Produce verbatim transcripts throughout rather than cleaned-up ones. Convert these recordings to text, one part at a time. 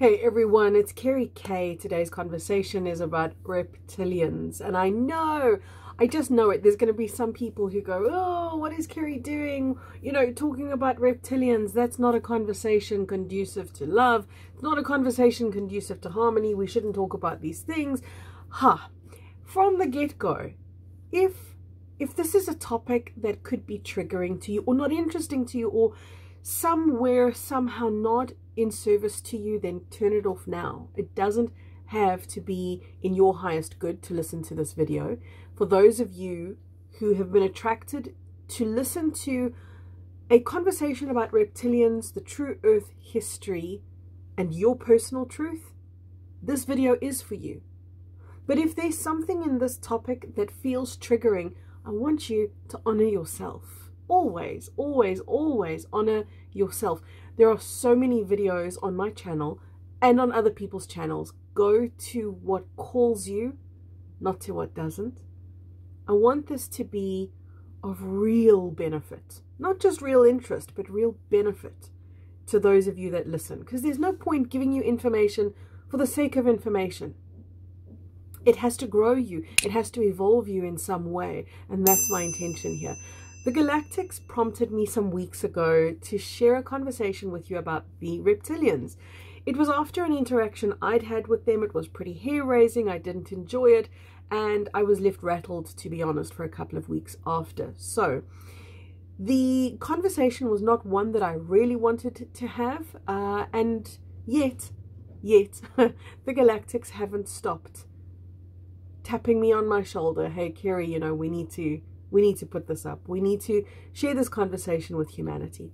Hey everyone, it's Kerry K. Today's conversation is about reptilians. And I know, I just know it. There's going to be some people who go, oh, what is Kerry doing? You know, talking about reptilians. That's not a conversation conducive to love. It's not a conversation conducive to harmony. We shouldn't talk about these things. Ha! Huh. From the get-go, if, if this is a topic that could be triggering to you or not interesting to you or somewhere somehow not in service to you, then turn it off now. It doesn't have to be in your highest good to listen to this video. For those of you who have been attracted to listen to a conversation about reptilians, the true earth history, and your personal truth, this video is for you. But if there's something in this topic that feels triggering, I want you to honor yourself. Always, always, always honor yourself. There are so many videos on my channel and on other people's channels. Go to what calls you, not to what doesn't. I want this to be of real benefit, not just real interest, but real benefit to those of you that listen. Because there's no point giving you information for the sake of information. It has to grow you. It has to evolve you in some way. And that's my intention here. The Galactics prompted me some weeks ago to share a conversation with you about the reptilians. It was after an interaction I'd had with them. It was pretty hair-raising, I didn't enjoy it, and I was left rattled, to be honest, for a couple of weeks after. So, the conversation was not one that I really wanted to have, uh, and yet, yet, the Galactics haven't stopped tapping me on my shoulder. Hey, Kerry, you know, we need to... We need to put this up. We need to share this conversation with humanity.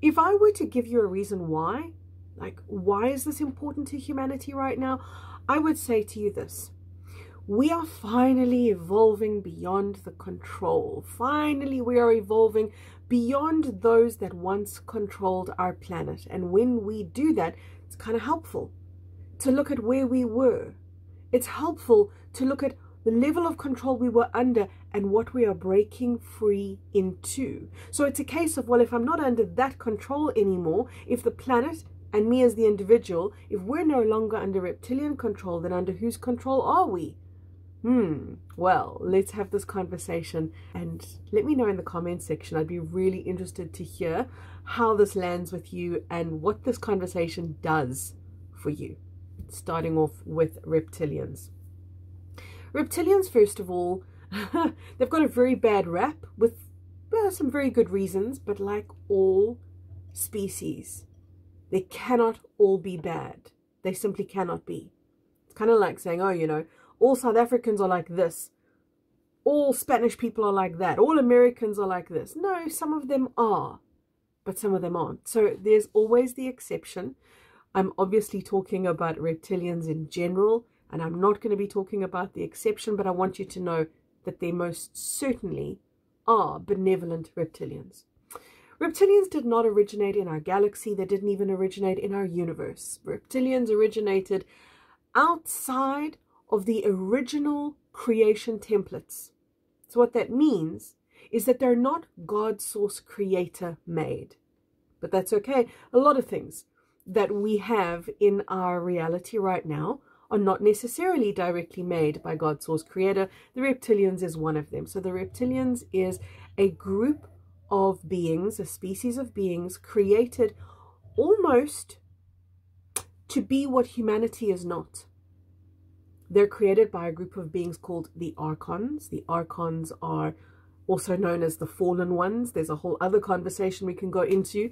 If I were to give you a reason why, like why is this important to humanity right now, I would say to you this. We are finally evolving beyond the control. Finally, we are evolving beyond those that once controlled our planet. And when we do that, it's kind of helpful to look at where we were. It's helpful to look at the level of control we were under and what we are breaking free into. So it's a case of, well, if I'm not under that control anymore, if the planet and me as the individual, if we're no longer under reptilian control, then under whose control are we? Hmm, well, let's have this conversation and let me know in the comment section. I'd be really interested to hear how this lands with you and what this conversation does for you, starting off with reptilians. Reptilians, first of all, they've got a very bad rap with well, some very good reasons, but like all species, they cannot all be bad. They simply cannot be. It's kind of like saying, oh, you know, all South Africans are like this. All Spanish people are like that. All Americans are like this. No, some of them are, but some of them aren't. So there's always the exception. I'm obviously talking about reptilians in general. And I'm not going to be talking about the exception, but I want you to know that they most certainly are benevolent reptilians. Reptilians did not originate in our galaxy. They didn't even originate in our universe. Reptilians originated outside of the original creation templates. So what that means is that they're not God source creator made. But that's okay. A lot of things that we have in our reality right now are not necessarily directly made by God source creator. The reptilians is one of them. So the reptilians is a group of beings, a species of beings created almost to be what humanity is not. They're created by a group of beings called the Archons. The Archons are also known as the Fallen Ones. There's a whole other conversation we can go into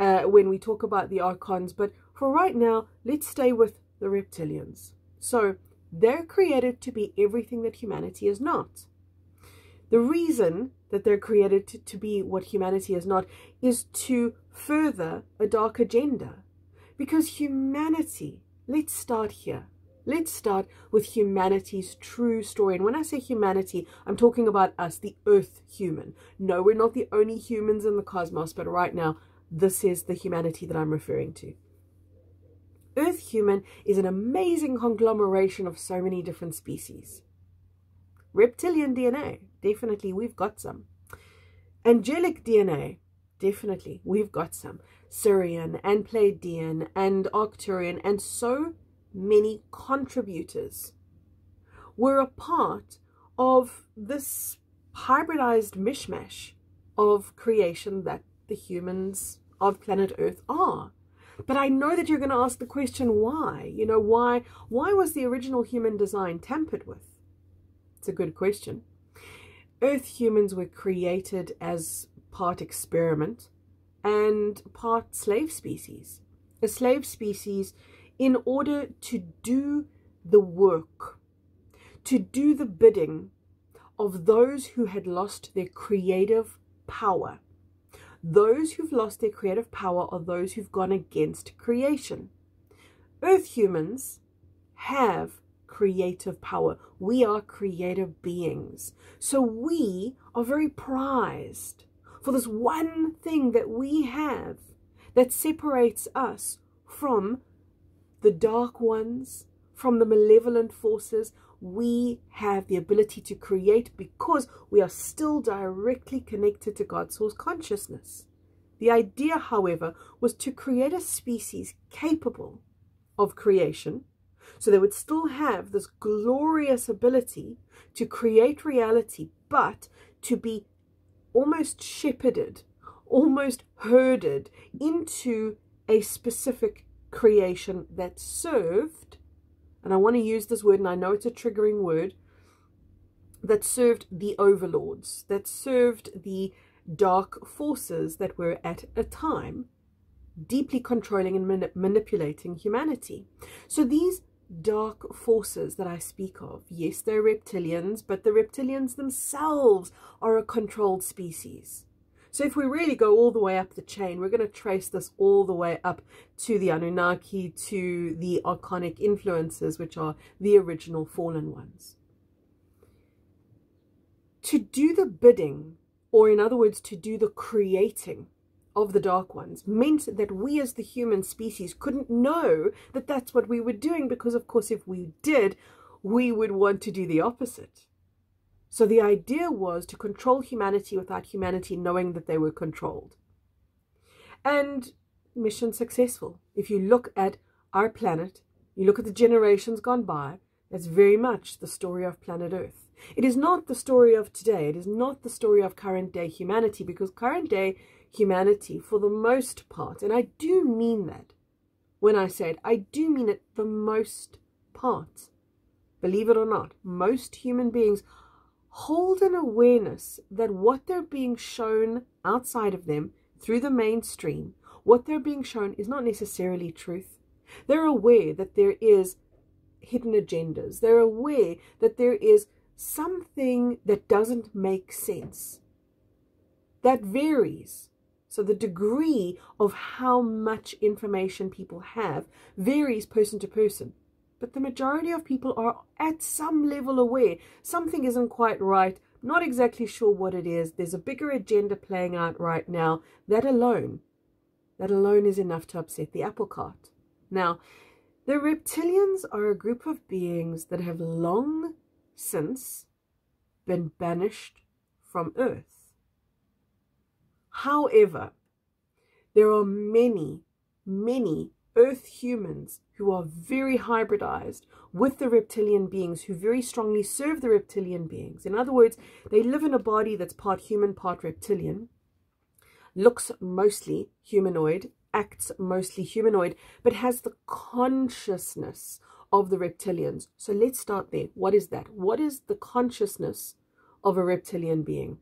uh, when we talk about the Archons. But for right now, let's stay with the reptilians. So they're created to be everything that humanity is not. The reason that they're created to, to be what humanity is not is to further a dark agenda. Because humanity, let's start here. Let's start with humanity's true story. And when I say humanity, I'm talking about us, the Earth human. No, we're not the only humans in the cosmos, but right now, this is the humanity that I'm referring to. Earth human is an amazing conglomeration of so many different species. Reptilian D N A, definitely we've got some. Angelic D N A, definitely we've got some. Syrian and Pleiadian and Arcturian and so many contributors were a part of this hybridized mishmash of creation that the humans of planet Earth are. But I know that you're going to ask the question, why? You know, why, why was the original human design tampered with? It's a good question. Earth humans were created as part experiment and part slave species. A slave species in order to do the work, to do the bidding of those who had lost their creative power. Those who've lost their creative power are those who've gone against creation. Earth humans have creative power. We are creative beings. So we are very prized for this one thing that we have that separates us from the dark ones, from the malevolent forces. We have the ability to create because we are still directly connected to God's source consciousness. The idea, however, was to create a species capable of creation, so they would still have this glorious ability to create reality, but to be almost shepherded, almost herded into a specific creation that served, and I want to use this word, and I know it's a triggering word, that served the overlords, that served the dark forces that were at a time deeply controlling and manip- manipulating humanity. So these dark forces that I speak of, yes, they're reptilians, but the reptilians themselves are a controlled species. So if we really go all the way up the chain, we're going to trace this all the way up to the Anunnaki, to the archonic influences, which are the original fallen ones. To do the bidding, or in other words, to do the creating of the dark ones, meant that we as the human species couldn't know that that's what we were doing, because of course if we did, we would want to do the opposite. So the idea was to control humanity without humanity knowing that they were controlled. And mission successful. If you look at our planet, you look at the generations gone by, that's very much the story of planet Earth. It is not the story of today. It is not the story of current day humanity, because current day humanity, for the most part, and I do mean that when I say it, I do mean it the most part. Believe it or not, most human beings hold an awareness that what they're being shown outside of them through the mainstream, what they're being shown is not necessarily truth. They're aware that there is hidden agendas. They're aware that there is something that doesn't make sense. That varies. So the degree of how much information people have varies person to person. But the majority of people are at some level aware. Something isn't quite right. Not exactly sure what it is. There's a bigger agenda playing out right now. That alone, that alone is enough to upset the apple cart. Now, the reptilians are a group of beings that have long since been banished from Earth. However, there are many, many Earth humans who are very hybridized with the reptilian beings, who very strongly serve the reptilian beings. In other words, they live in a body that's part human, part reptilian, looks mostly humanoid, acts mostly humanoid, but has the consciousness of the reptilians. So let's start there. What is that? What is the consciousness of a reptilian being?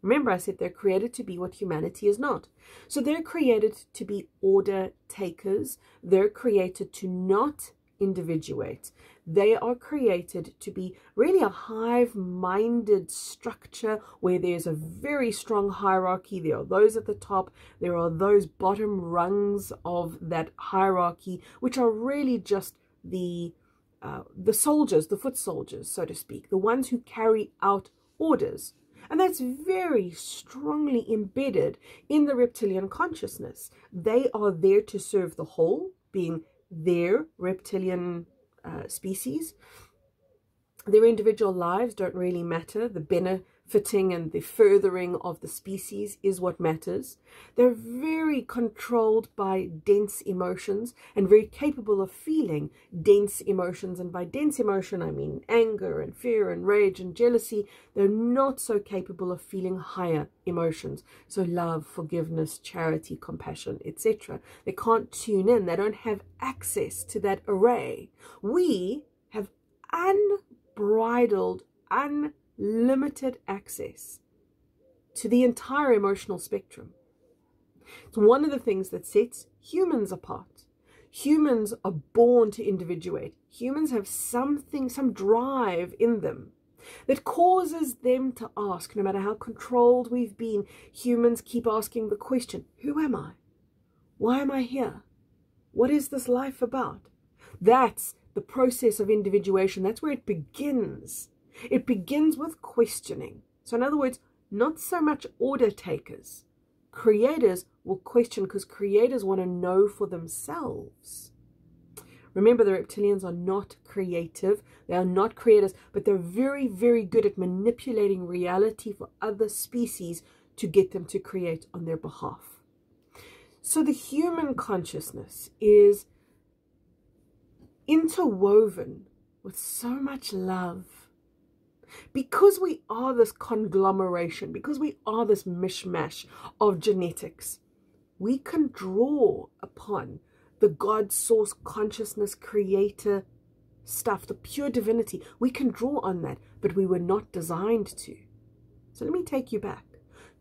Remember, I said they're created to be what humanity is not. So they're created to be order takers. They're created to not individuate. They are created to be really a hive-minded structure where there's a very strong hierarchy. There are those at the top. There are those bottom rungs of that hierarchy, which are really just the, uh, the soldiers, the foot soldiers, so to speak, the ones who carry out orders. And that's very strongly embedded in the reptilian consciousness. They are there to serve the whole, being their reptilian uh, species. Their individual lives don't really matter. The benefit fitting and the furthering of the species is what matters. They're very controlled by dense emotions and very capable of feeling dense emotions. And by dense emotion, I mean anger and fear and rage and jealousy. They're not so capable of feeling higher emotions. So love, forgiveness, charity, compassion, et cetera. They can't tune in. They don't have access to that array. We have unbridled, unlimited access to the entire emotional spectrum. It's one of the things that sets humans apart. Humans are born to individuate. Humans have something, some drive in them that causes them to ask, no matter how controlled we've been, humans keep asking the question, who am I? Why am I here? What is this life about? That's the process of individuation. That's where it begins. It begins with questioning. So in other words, not so much order takers. Creators will question because creators want to know for themselves. Remember, the reptilians are not creative. They are not creators, but they're very, very good at manipulating reality for other species to get them to create on their behalf. So the human consciousness is interwoven with so much love. Because we are this conglomeration, because we are this mishmash of genetics, we can draw upon the God, source, consciousness, creator stuff, the pure divinity. We can draw on that, but we were not designed to. So let me take you back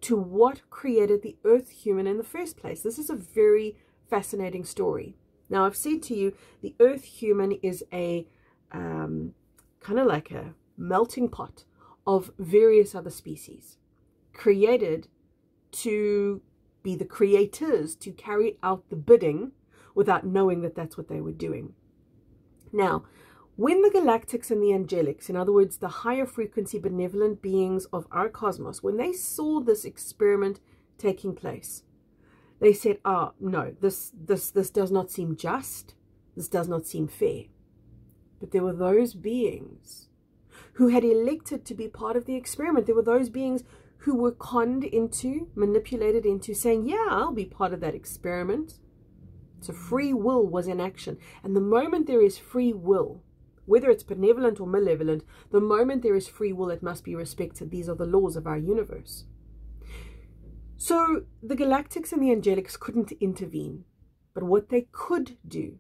to what created the earth human in the first place. This is a very fascinating story. Now, I've said to you, the earth human is a um, kind of like a melting pot of various other species created to be the creators, to carry out the bidding without knowing that that's what they were doing. Now, when the galactics and the angelics, in other words, the higher frequency benevolent beings of our cosmos, when they saw this experiment taking place, they said, ah, no, this, this, this does not seem just. This does not seem fair. But there were those beings who had elected to be part of the experiment. There were those beings who were conned into, manipulated into saying, yeah, I'll be part of that experiment. So free will was in action. And the moment there is free will, whether it's benevolent or malevolent, the moment there is free will, it must be respected. These are the laws of our universe. So the galactics and the angelics couldn't intervene. But what they could do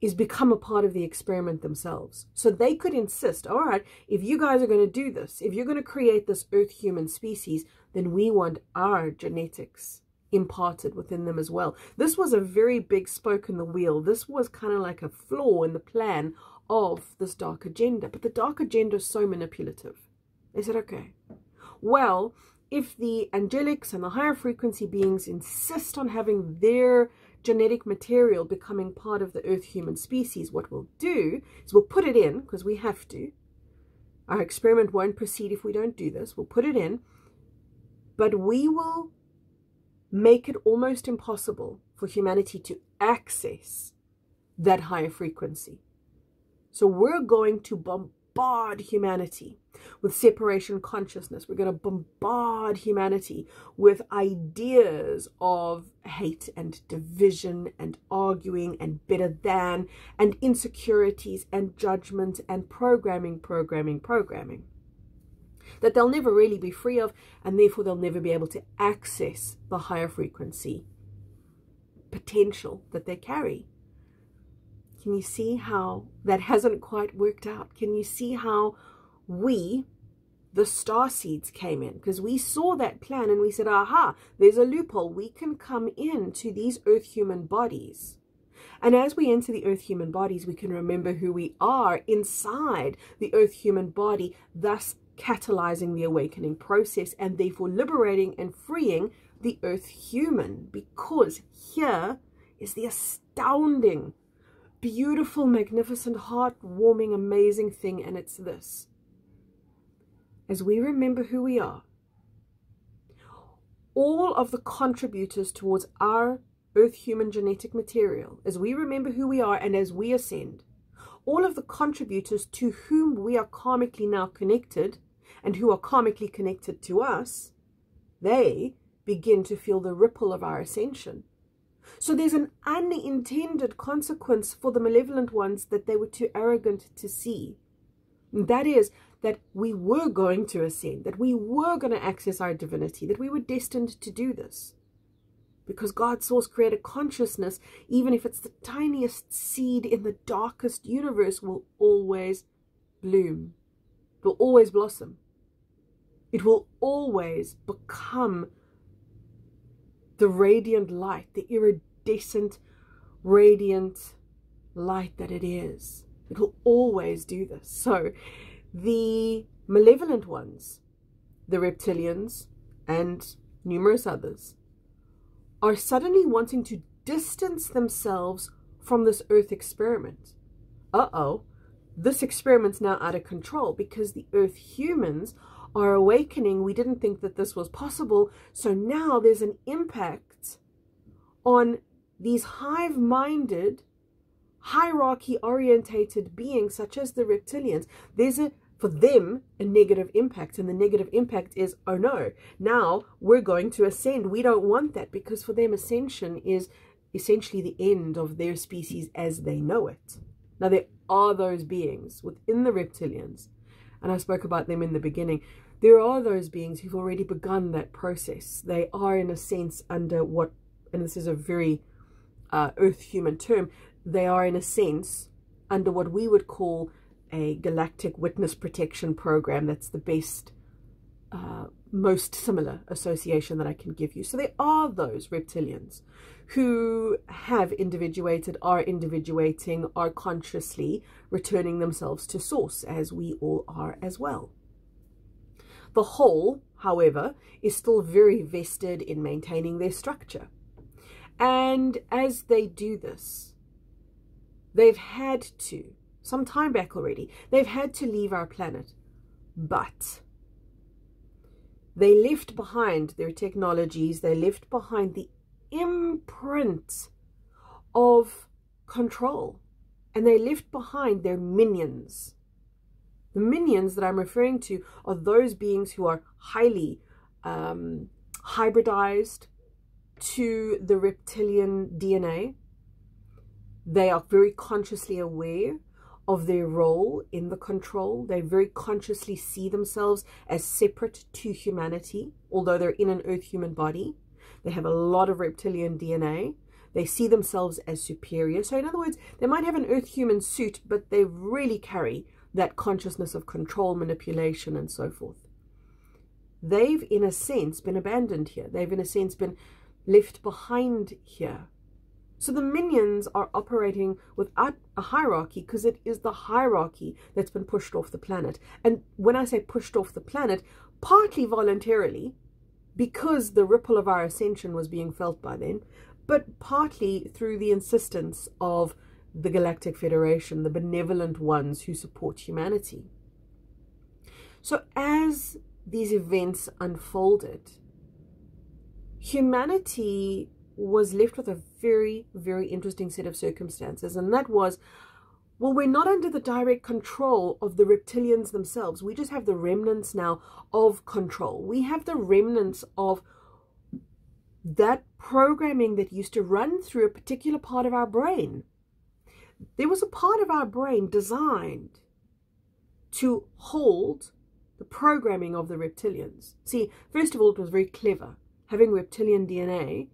is become a part of the experiment themselves. So they could insist, all right, if you guys are going to do this, if you're going to create this earth human species, then we want our genetics imparted within them as well. This was a very big spoke in the wheel. This was kind of like a flaw in the plan of this dark agenda. But the dark agenda is so manipulative. They said, okay, well, if the angelics and the higher frequency beings insist on having their genetic material becoming part of the earth human species, what we'll do is we'll put it in, because we have to. Our experiment won't proceed if we don't do this. We'll put it in, but we will make it almost impossible for humanity to access that higher frequency. So we're going to bombard humanity with separation consciousness. We're going to bombard humanity with ideas of hate and division and arguing and better than and insecurities and judgment and programming, programming, programming that they'll never really be free of, and therefore they'll never be able to access the higher frequency potential that they carry. Can you see how that hasn't quite worked out? Can you see how we, the star seeds, came in? Because we saw that plan and we said, aha, there's a loophole. We can come in to these earth human bodies. And as we enter the earth human bodies, we can remember who we are inside the earth human body, thus catalyzing the awakening process and therefore liberating and freeing the earth human. Because here is the astounding, beautiful, magnificent, heartwarming, amazing thing, and it's this. As we remember who we are, all of the contributors towards our earth human genetic material, as we remember who we are and as we ascend, all of the contributors to whom we are karmically now connected and who are karmically connected to us, they begin to feel the ripple of our ascension. So there's an unintended consequence for the malevolent ones that they were too arrogant to see. And that is that we were going to ascend, that we were going to access our divinity, that we were destined to do this. Because God, Source, Creator, Consciousness, even if it's the tiniest seed in the darkest universe, will always bloom, will always blossom. It will always become the radiant light, the iridescent, radiant light that it is. It will always do this. So the malevolent ones, the reptilians, and numerous others, are suddenly wanting to distance themselves from this earth experiment. Uh-oh, this experiment's now out of control because the earth humans are awakening. We didn't think that this was possible. So now there's an impact on these hive-minded, hierarchy-orientated beings such as the reptilians. There's a for them, a negative impact. And the negative impact is, oh no, now we're going to ascend. We don't want that, because for them, ascension is essentially the end of their species as they know it. Now, there are those beings within the reptilians, and I spoke about them in the beginning. There are those beings who've already begun that process. They are, in a sense, under what, and this is a very uh, earth-human term, they are, in a sense, under what we would call a galactic witness protection program. That's the best, uh, most similar association that I can give you. So there are those reptilians who have individuated, are individuating, are consciously returning themselves to source, as we all are as well. The whole, however, is still very vested in maintaining their structure. And as they do this, they've had to, some time back already, they've had to leave our planet, but they left behind their technologies, they left behind the imprint of control, and they left behind their minions. The minions that I'm referring to are those beings who are highly um, hybridized to the reptilian D N A. They are very consciously aware of their role in the control. They very consciously see themselves as separate to humanity, although they're in an earth human body. They have a lot of reptilian D N A. They see themselves as superior. So in other words, they might have an earth human suit, but they really carry that consciousness of control, manipulation, and so forth. They've, in a sense, been abandoned here. They've, in a sense, been left behind here. So the minions are operating without a hierarchy, because it is the hierarchy that's been pushed off the planet. And when I say pushed off the planet, partly voluntarily, because the ripple of our ascension was being felt by then, but partly through the insistence of the Galactic Federation, the benevolent ones who support humanity. So as these events unfolded, humanity was left with a very, very interesting set of circumstances. And that was, well, we're not under the direct control of the reptilians themselves. We just have the remnants now of control. We have the remnants of that programming that used to run through a particular part of our brain. There was a part of our brain designed to hold the programming of the reptilians. See, first of all, it was very clever having reptilian D N A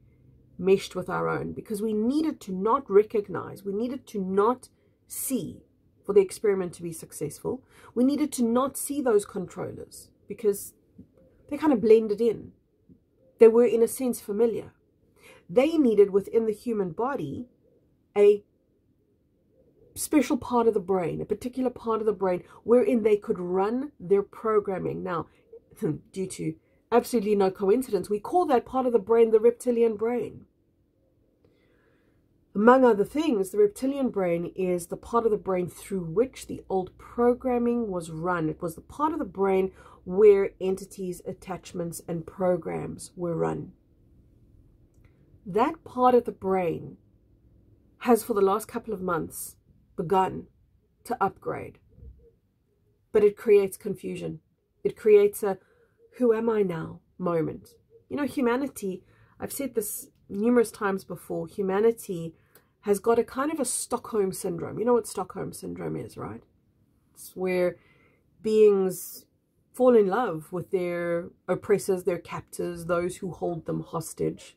meshed with our own, because we needed to not recognize, we needed to not see, for the experiment to be successful, we needed to not see those controllers, because they kind of blended in. They were, in a sense, familiar. They needed, within the human body, a special part of the brain, a particular part of the brain, wherein they could run their programming. Now, due to absolutely no coincidence, we call that part of the brain the reptilian brain. Among other things, the reptilian brain is the part of the brain through which the old programming was run. It was the part of the brain where entities, attachments, and programs were run. That part of the brain has, for the last couple of months, begun to upgrade. But it creates confusion. It creates a who am I now moment. You know, humanity, I've said this numerous times before, humanity has got a kind of a Stockholm syndrome. You know what Stockholm syndrome is, right? It's where beings fall in love with their oppressors, their captors, those who hold them hostage.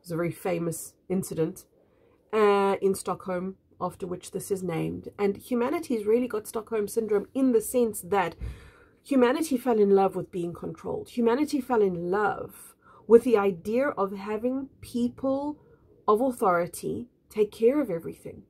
It's a very famous incident uh, in Stockholm, after which this is named. And humanity's really got Stockholm syndrome in the sense that humanity fell in love with being controlled. Humanity fell in love with the idea of having people of authority take care of everything.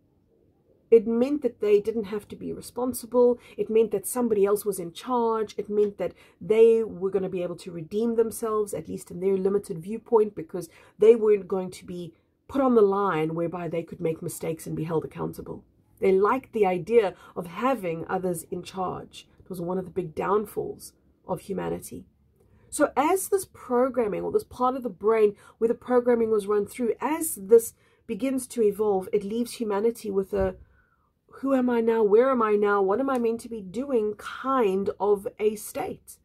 It meant that they didn't have to be responsible. It meant that somebody else was in charge. It meant that they were going to be able to redeem themselves, at least in their limited viewpoint, because they weren't going to be put on the line whereby they could make mistakes and be held accountable. They liked the idea of having others in charge. It was one of the big downfalls of humanity. So as this programming, or this part of the brain where the programming was run through, as this begins to evolve, it leaves humanity with a who am I now, where am I now, what am I meant to be doing kind of a state.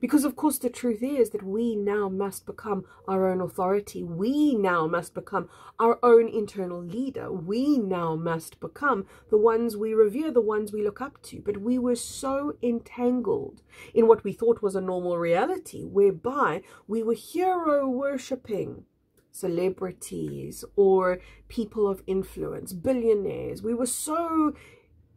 Because of course the truth is that we now must become our own authority. We now must become our own internal leader. We now must become the ones we revere, the ones we look up to. But we were so entangled in what we thought was a normal reality, whereby we were hero worshipping celebrities or people of influence, billionaires. We were so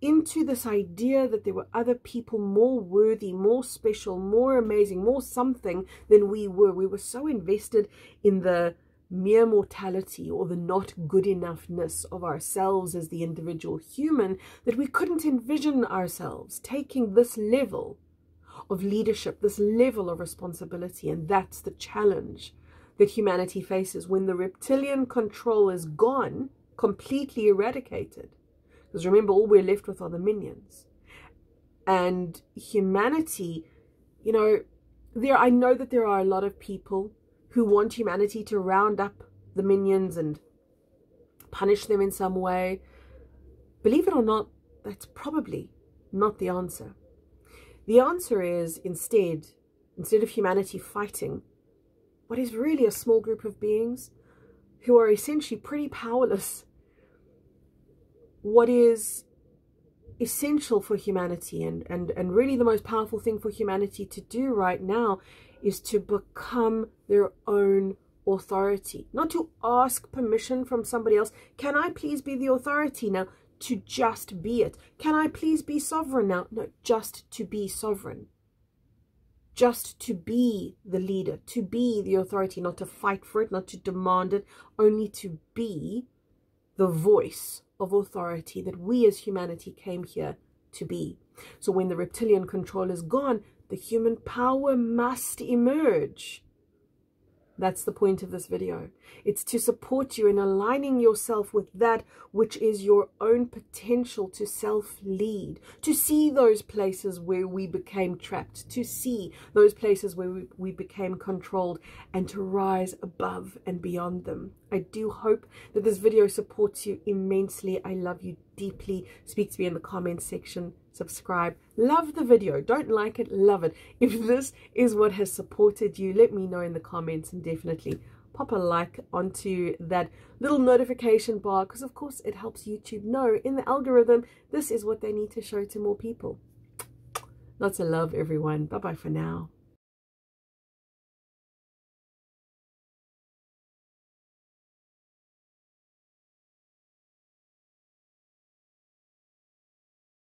into this idea that there were other people more worthy, more special, more amazing, more something than we were. We were so invested in the mere mortality or the not good enoughness of ourselves as the individual human that we couldn't envision ourselves taking this level of leadership, this level of responsibility. And that's the challenge that humanity faces when the reptilian control is gone, completely eradicated. Because remember, all we're left with are the minions. And humanity, you know, there I know that there are a lot of people who want humanity to round up the minions and punish them in some way. Believe it or not, that's probably not the answer. The answer is instead, instead of humanity fighting what is really a small group of beings who are essentially pretty powerless, what is essential for humanity and, and, and really the most powerful thing for humanity to do right now is to become their own authority. Not to ask permission from somebody else. Can I please be the authority now? To just be it. Can I please be sovereign now? No, just to be sovereign. Just to be the leader, to be the authority, not to fight for it, not to demand it, only to be the voice of authority that we as humanity came here to be. So when the reptilian control is gone, the human power must emerge. That's the point of this video. It's to support you in aligning yourself with that which is your own potential to self-lead, to see those places where we became trapped, to see those places where we, we became controlled, and to rise above and beyond them. I do hope that this video supports you immensely. I love you deeply. Speak to me in the comments section. Subscribe. Love the video. Don't like it, love it. If this is what has supported you, let me know in the comments, and definitely pop a like onto that little notification bar, because of course it helps YouTube know in the algorithm this is what they need to show to more people. Lots of love, everyone. Bye bye for now.